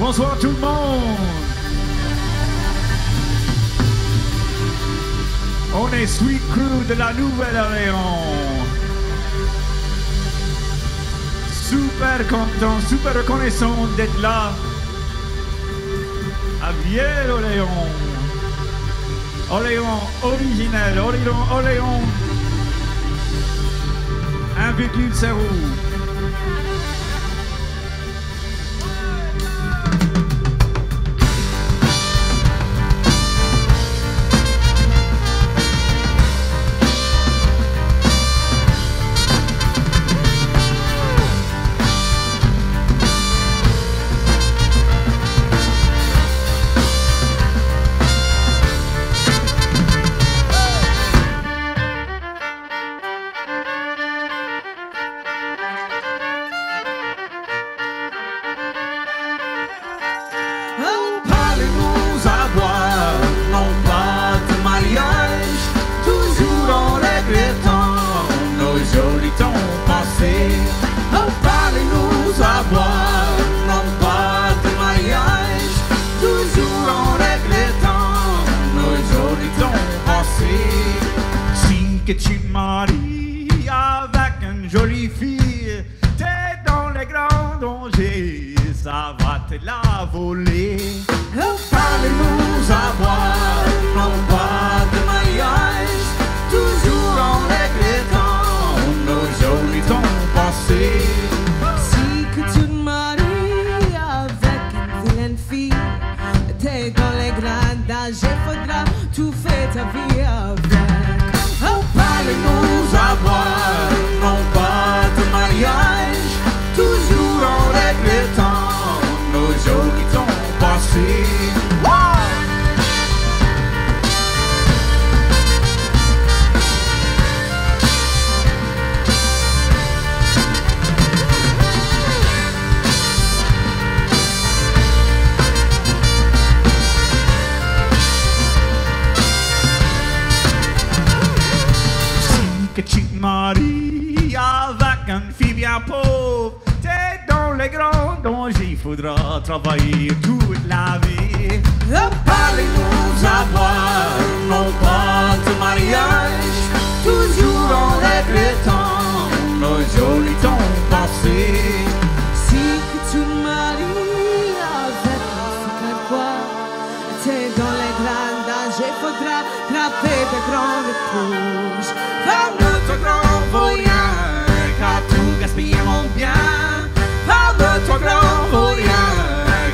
Bonsoir tout le monde. On est Sweet Crude de la Nouvelle-Orléans. Super content, super reconnaissant d'être là à Vieille-Orléans. Orléans originel, Orléans 1,0. Que tu maries avec une jolie fille, t'es dans les grands dangers, ça va te la voler. Parlez-nous à boire, non pas de mariage, toujours en regrettant nos jolis temps passés. Si que tu maries avec une vilaine fille, t'es dans les grands dangers, faudra tout faire ta vie avec. Parlez-nous à boire, non pas de mariage, toujours en regrettant nos jours qui t'ont passé. Tu te maries avec une fille bien pauvre, t'es dans les grands dangers, faudra travailler toute la vie. Parlez-nous à boire, non pas de mariage, toujours en regrettant nos jolis temps passés. Si que tu te maries avec un quoi, t'es dans les grands dangers, faudra draper de grandes couches. Comme notre grand vaurien, car tout gaspillé mon bien. Par notre grand vaurien,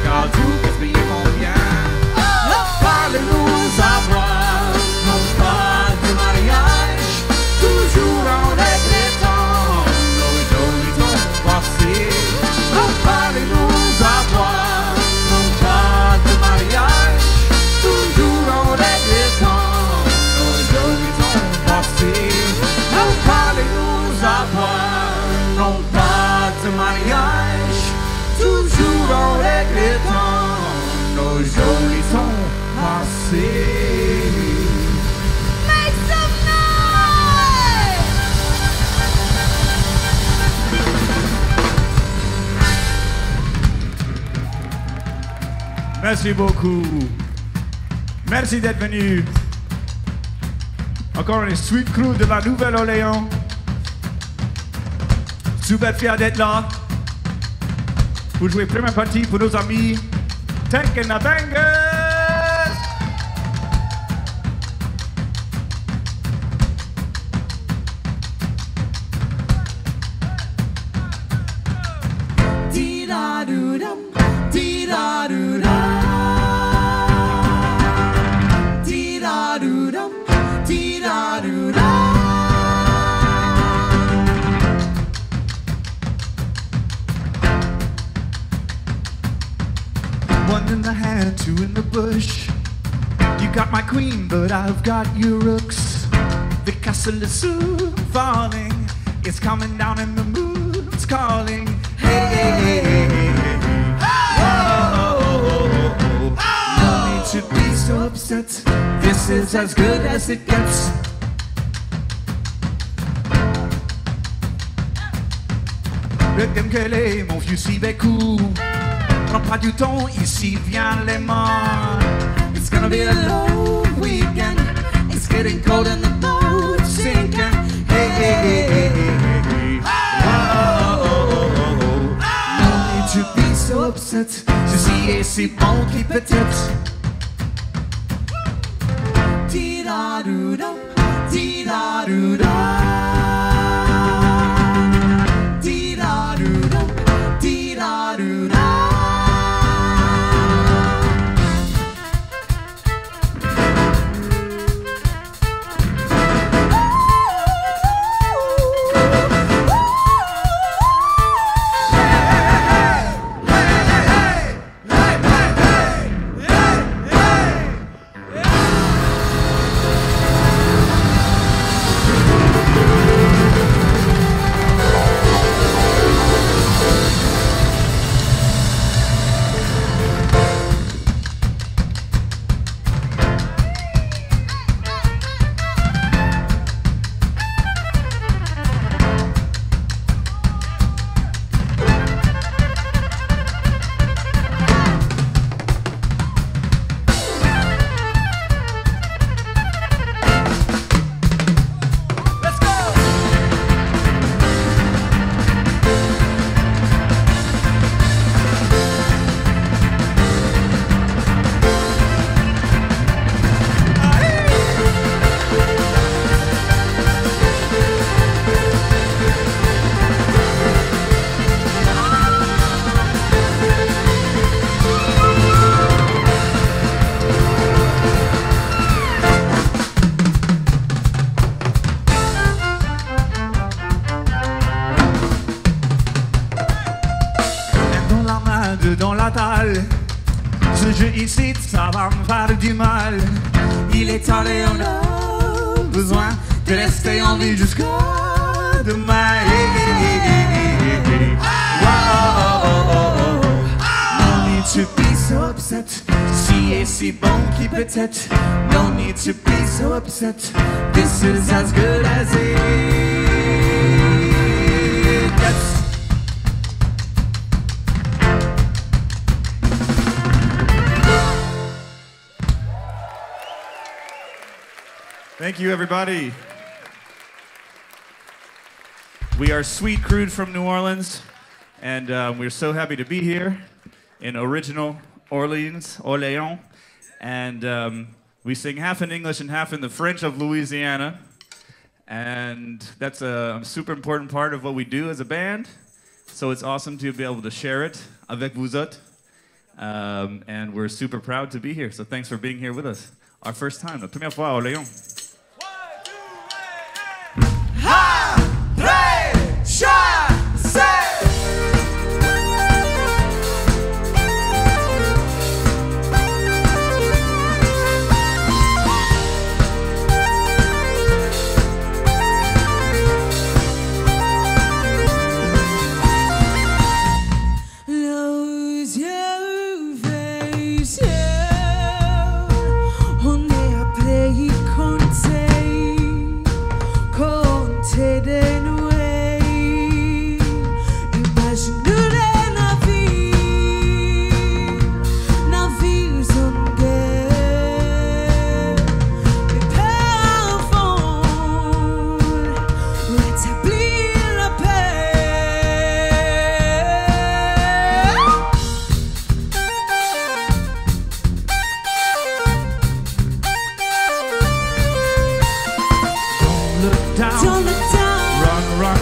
car tout gaspillé mon bien. Parlez-nous à boire, non pas de mariage, toujours en regrettant nos jolis temps passés. Parlez-nous à boire, non pas de mariage, toujours en regrettant nos jolis temps passés. Parlez-nous à boire, non pas de mariage, toujours en regrettant nos jolis temps passés. Make some noise! Merci beaucoup. Merci d'être venu. Encore une Sweet Crude de la Nouvelle-Orléans. Super fier d'être là. Vous jouez première partie pour nos amis Tank and the Bangas. One in the hand, two in the bush. You got my queen, but I've got your rooks. The castle is soon falling. It's coming down and the moon's calling. Hey, hey, hey, hey, hey, hey. Oh, oh, oh, oh, oh. No need to be so upset. This is as good as it gets. Le thème qu'elle est, mon vieux si bécou. prends pas du temps, ici vient les morts. It's gonna be a long weekend. It's getting cold and the boat's sinking. Hey, hey, hey, hey, hey, hey. Oh, oh, oh, oh, oh. No need to be so upset. Ceci est si bon qui peut-être. Di-da-do-da, di-da-do-da. Ce jeu ici, ça va me faire du mal. Il est tard et on a besoin de rester en vie jusqu'à demain. No need to be so upset. Si et si bon qui peut-être. No need to be so upset. This is as good as it gets. Thank you, everybody. We are Sweet Crude from New Orleans, and we're so happy to be here in original Orléans, and we sing half in English and half in the French of Louisiana, and that's a super important part of what we do as a band, so it's awesome to be able to share it avec vous autres, and we're super proud to be here, so thanks for being here with us. Our first time, la première fois à Orléans. Don't look down, run, run,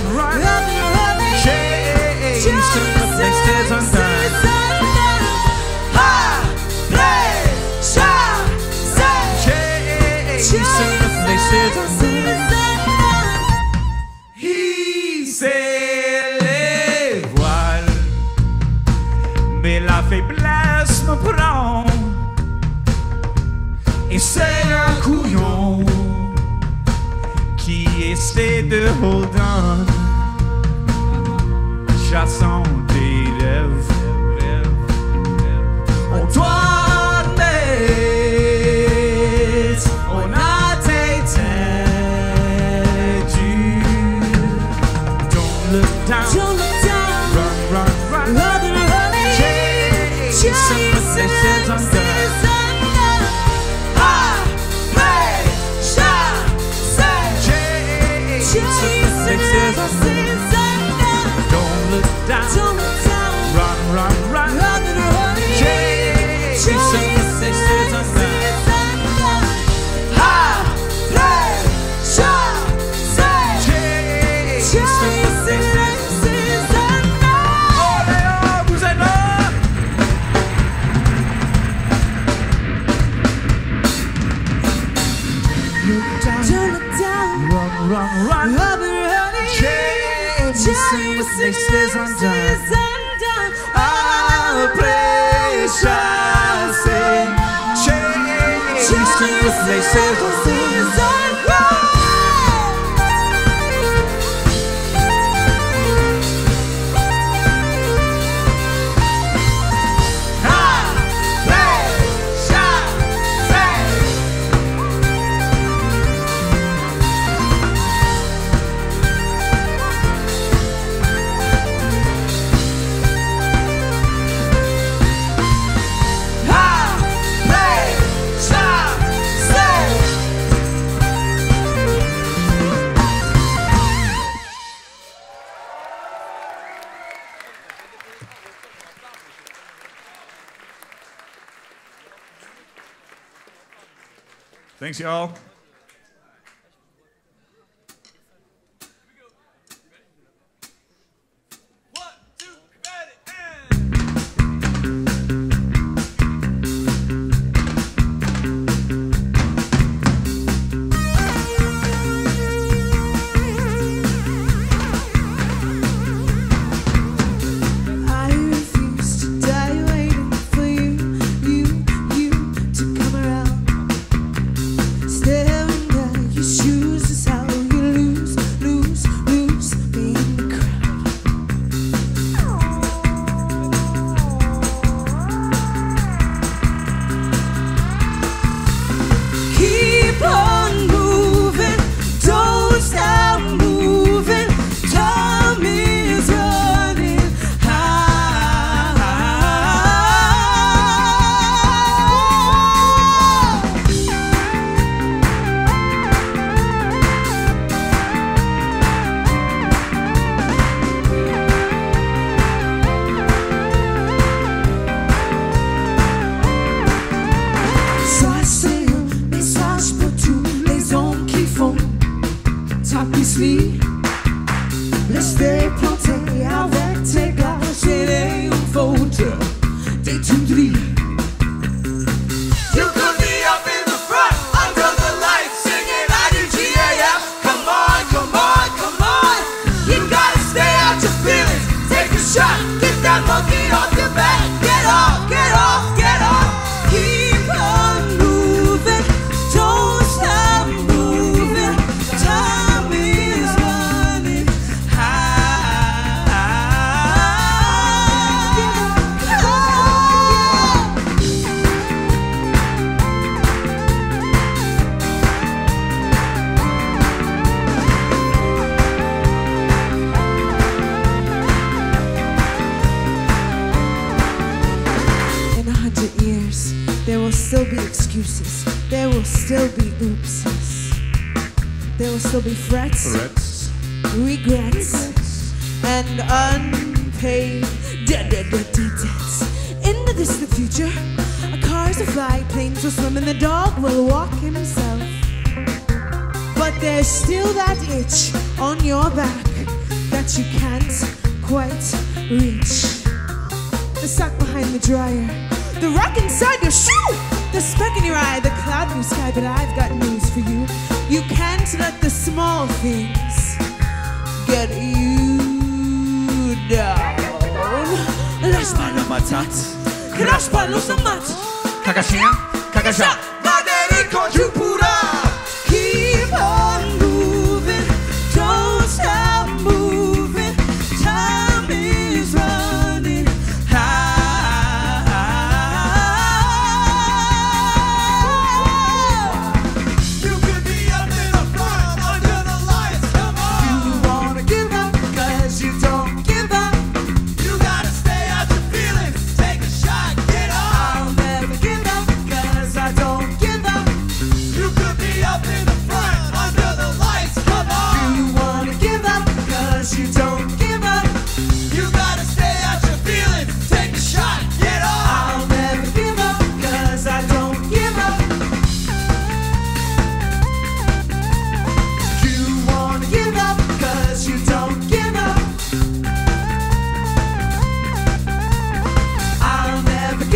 run, love it, love it, Run, honey, chasing with sixes undone. I'll play, shall sing, chasing with sixes undone. Thanks, y'all.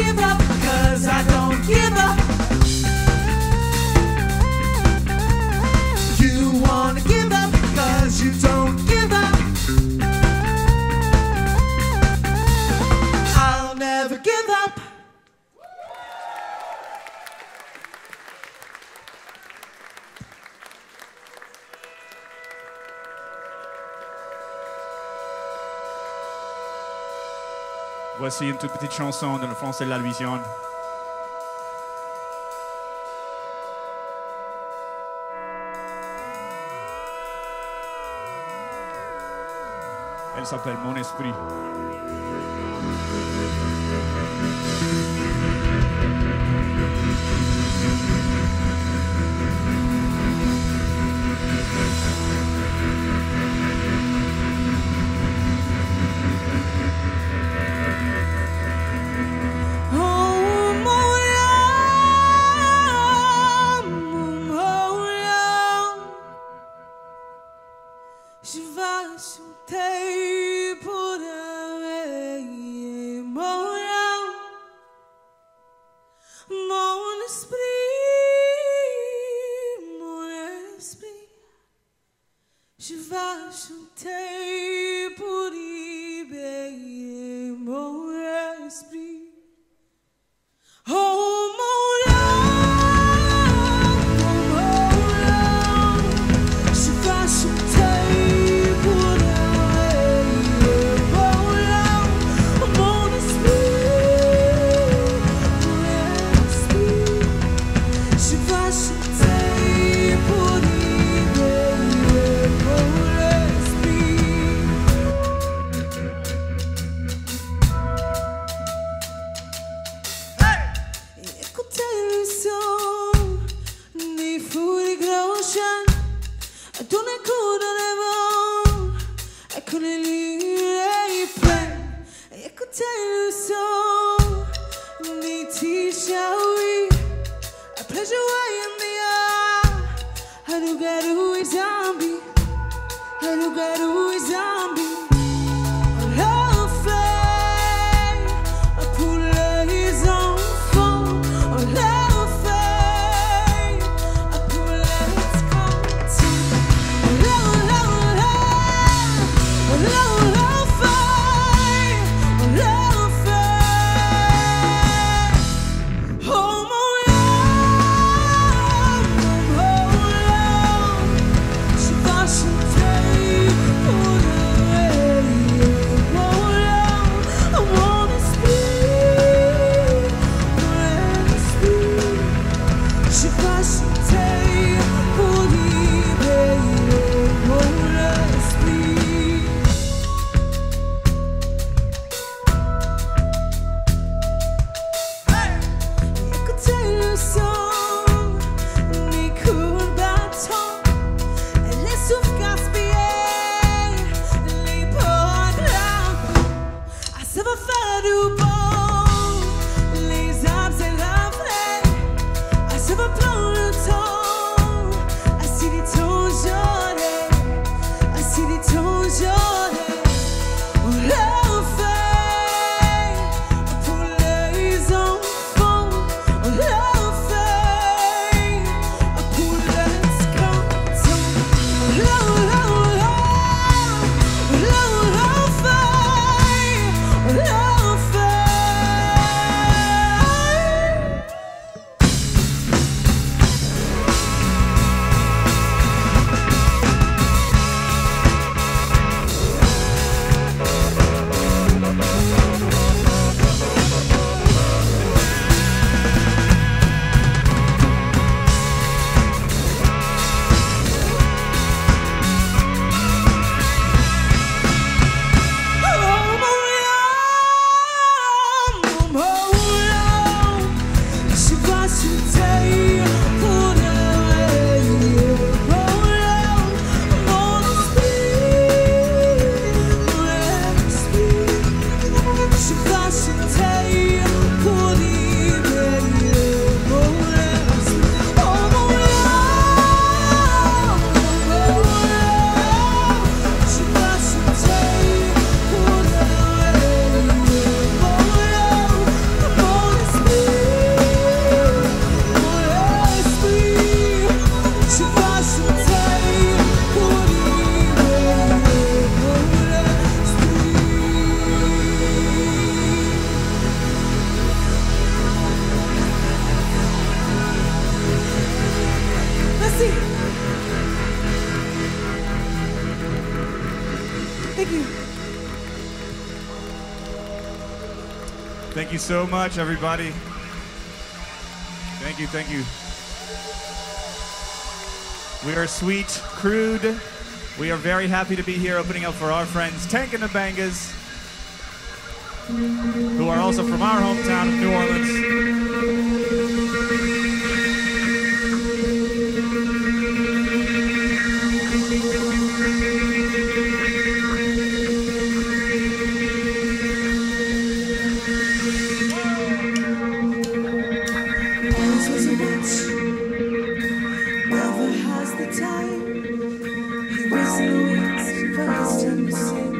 give up, 'cause I don't give up. You wanna give up, 'cause you don't give up. I'll never give up. Voici une toute petite chanson de le français de la Louisiane. Elle s'appelle Mon Esprit. Oh, Thank you so much, everybody. Thank you, thank you. We are Sweet Crude. We are very happy to be here opening up for our friends Tank and the Bangas, who are also from our hometown of New Orleans. Dances a bitch, never has the time. He waits and waits for his turn to sing.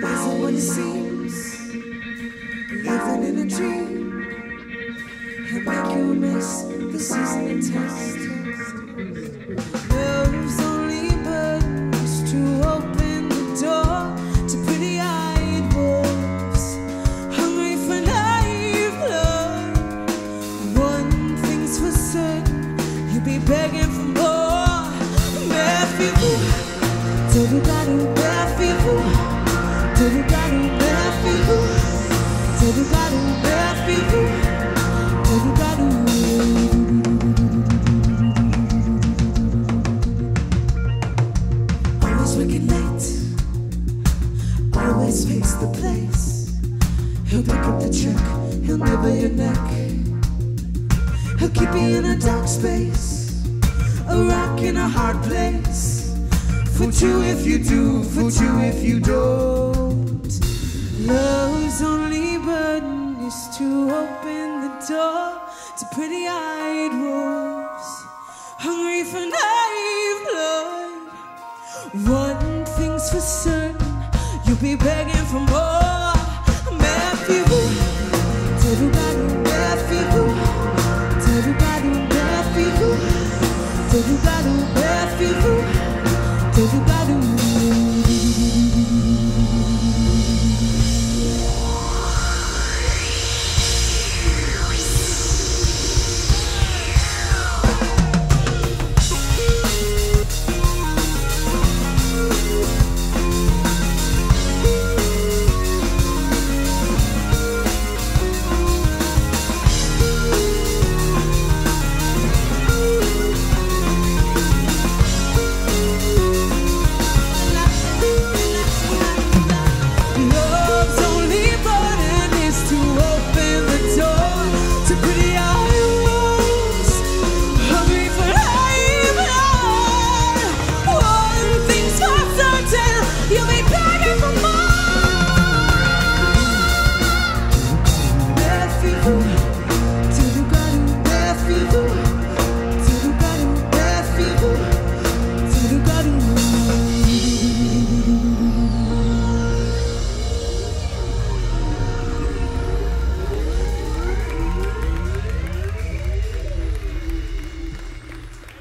Isn't what it seems, living in a dream. He'll make you miss the season and taste. Love's only birds to open the door to pretty-eyed wolves, hungry for naive love. One thing's for certain, he'll be begging for more. Always working late, always fix the place. He'll pick up the check, he'll nibble your neck. He'll keep you in a dark space, a rock in a hard place. Fool you if you do, fool you if you don't. Love's only burden is to open the door to pretty-eyed wolves, hungry for naive blood. One thing's for certain, you'll be begging for more. Matthew, tell everybody, Matthew, tell everybody, Matthew, tell everybody, Matthew.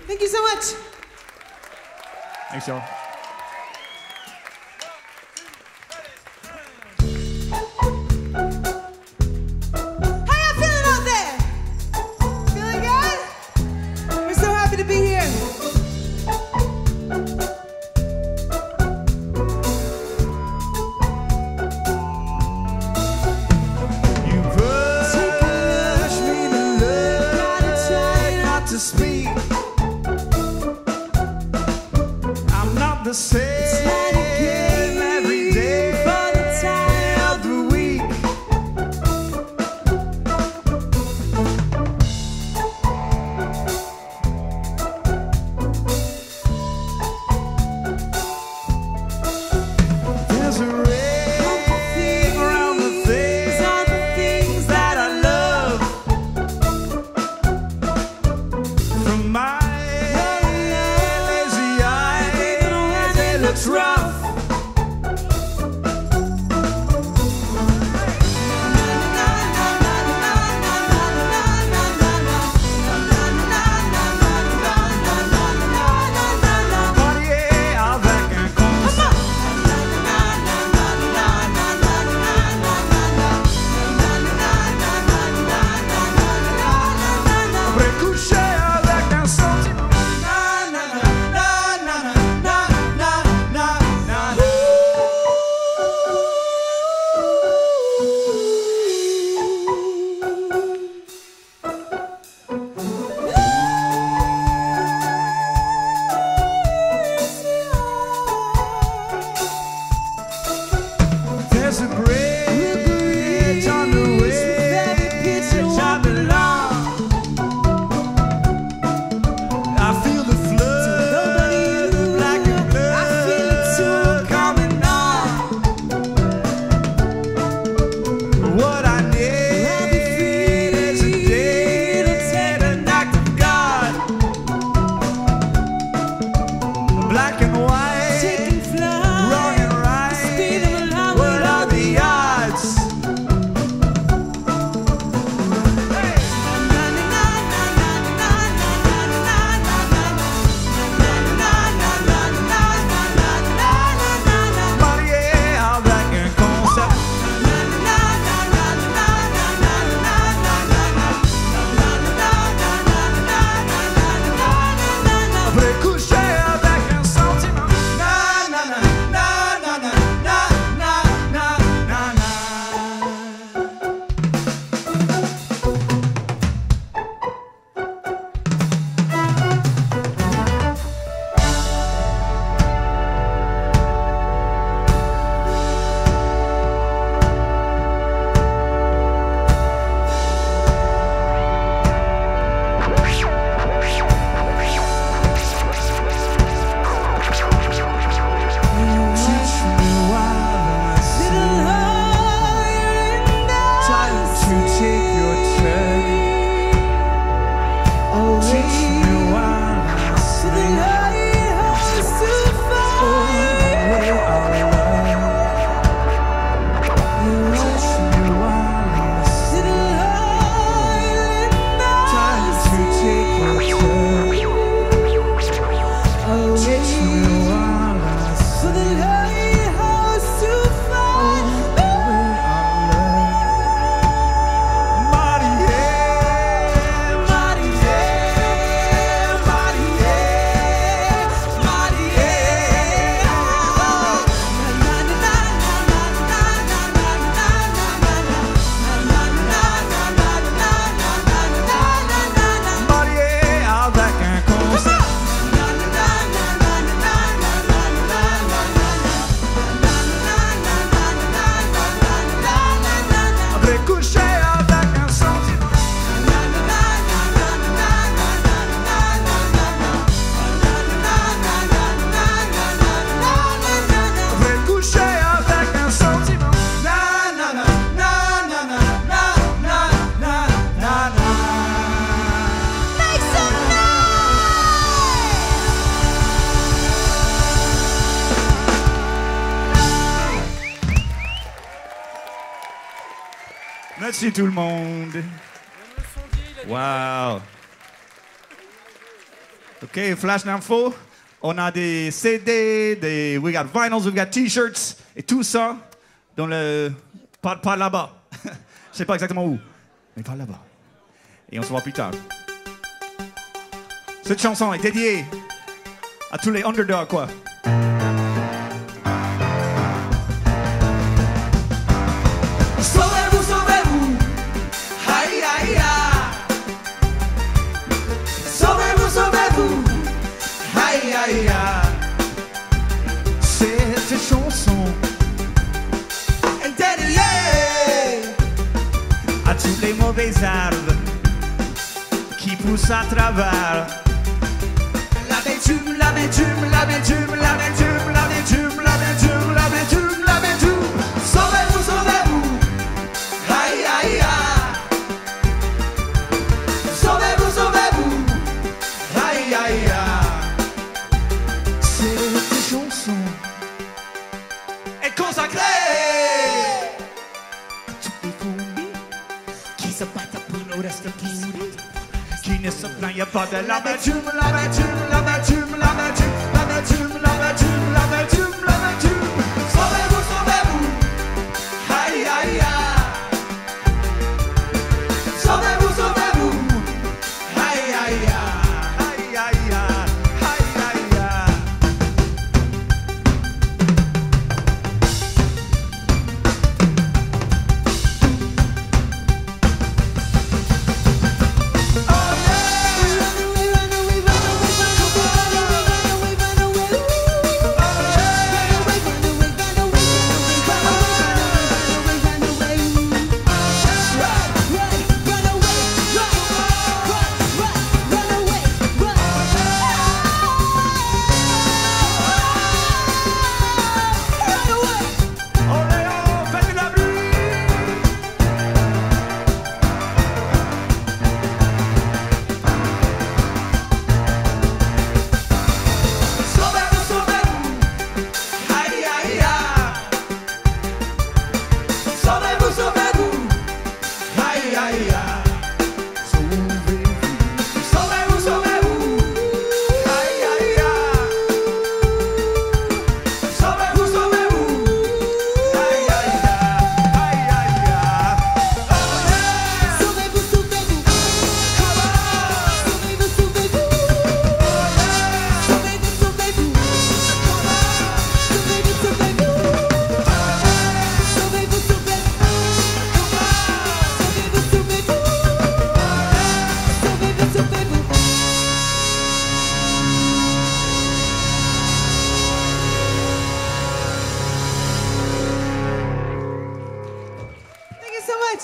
Thank you so much. Thanks, y'all. How y'all feeling out there? Feeling good? We're so happy to be here. You push me to love, gotta try not to speak. The same every day for the time of the week. There's a ring around the things, all the things that I love. From my lazy eyes. Merci tout le monde. Wow. OK, flash d'info. On a des CD, des, we got vinyls, we got t-shirts et tout ça dans le par là-bas. Je sais pas exactement où, mais par là-bas. Et on se voit plus tard. Cette chanson est dédiée à tous les underdogs, quoi. Cette chanson est dédiée à tous les mauvais arbres qui poussent à travers la bitume, la bitume, la bitume, la bitume, la bitume, la bitume, la bitume, la bitume. Sauvez-vous, sauvez-vous, aïe aïe aïe. Sauvez-vous, sauvez-vous, aïe aïe aïe. Consacré à tous les combis qui se battent pour nous rester pourris, qui ne se plaignent pas de la bitume, la bitume, la bitume, la bitume, la bitume, la bitume, la bitume, la bitume. Sauvez-vous, sauvez-vous, aïe aïe aïe. Sauvez-vous, sauvez-vous, aïe aïe aïe.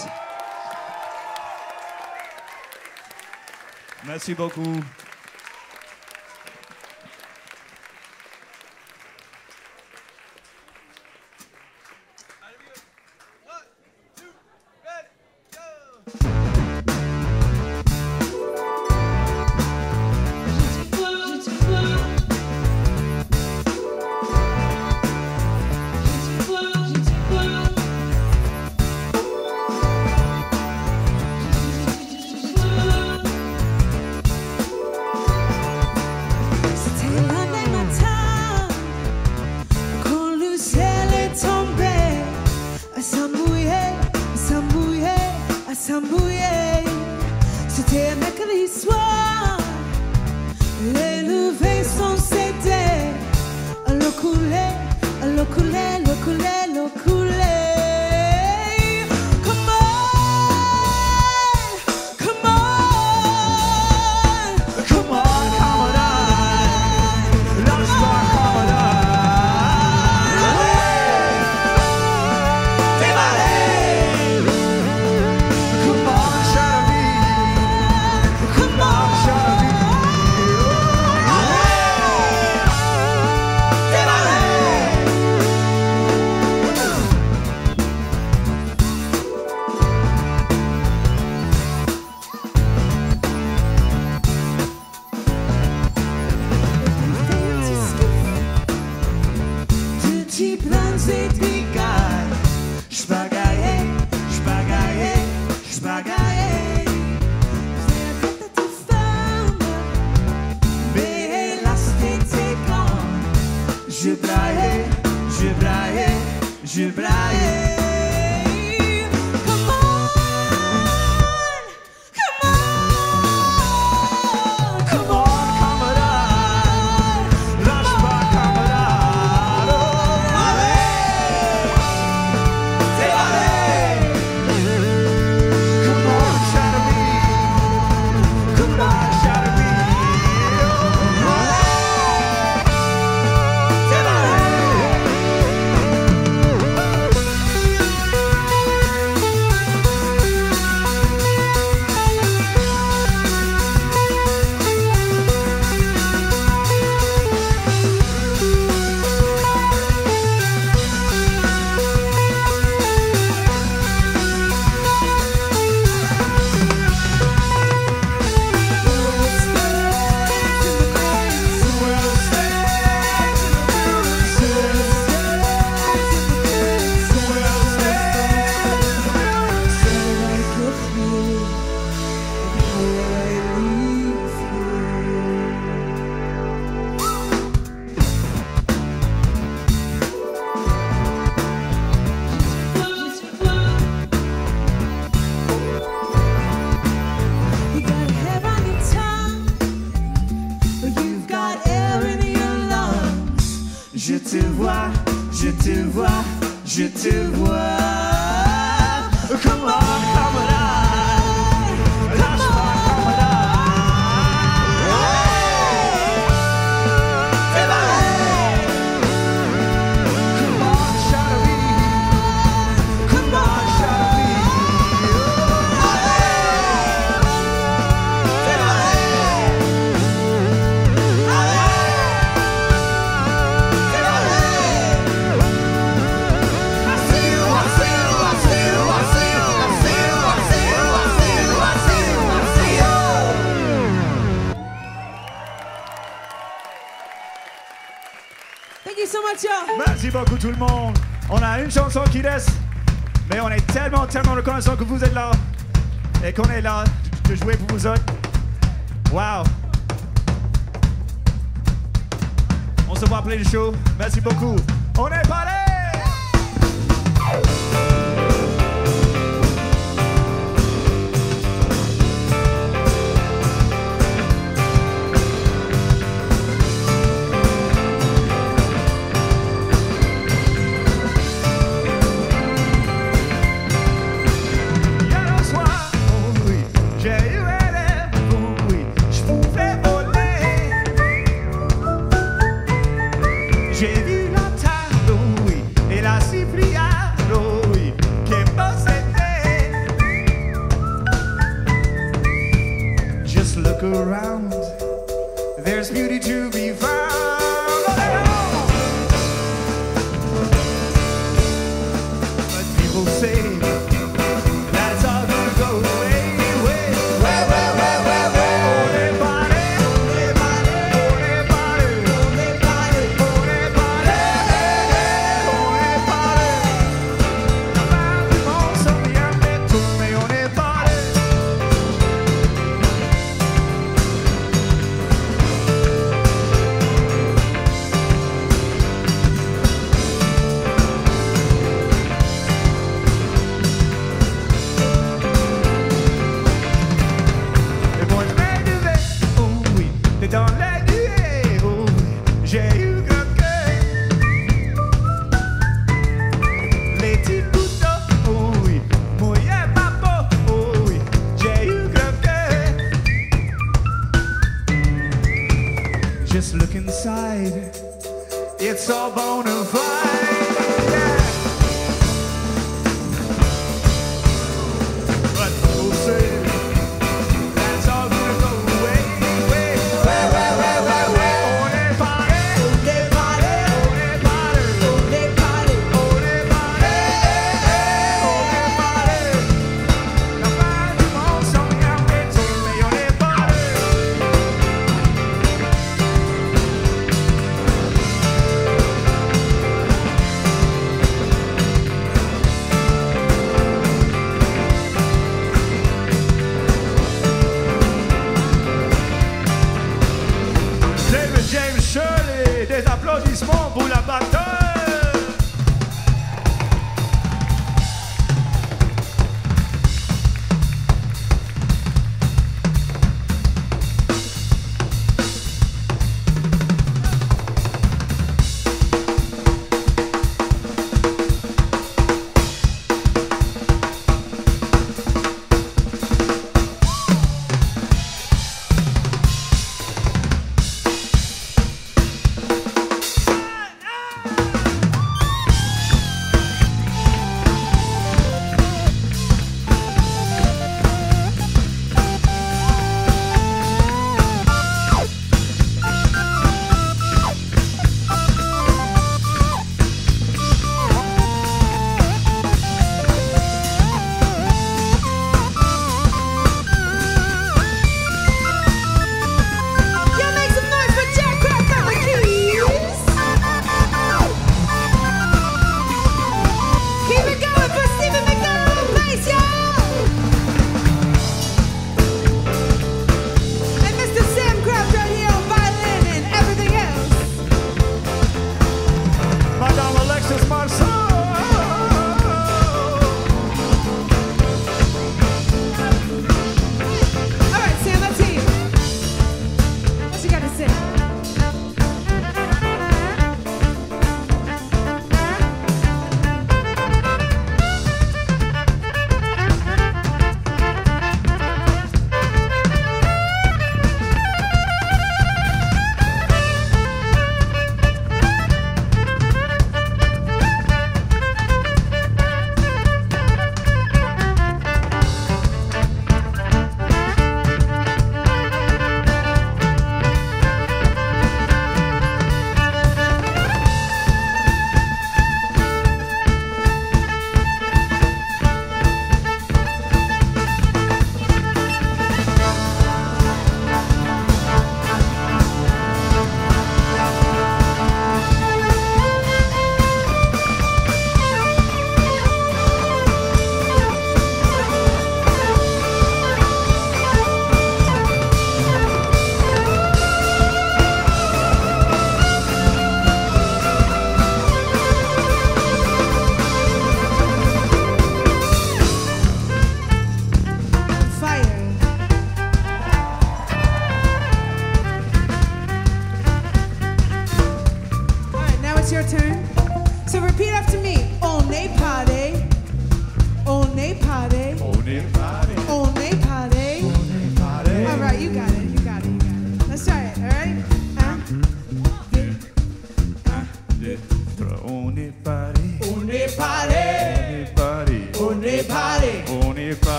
Bangas. Merci beaucoup. Merci beaucoup tout le monde. On a une chanson qui reste, mais on est tellement, tellement reconnaissant que vous êtes là et qu'on est là de jouer pour vous autres. Wow. On se voit après le show. Merci beaucoup. On est paré. J'ai vu la table, oui, look around, there's beauty to be found. But people say that it's all gonna go away.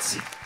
What?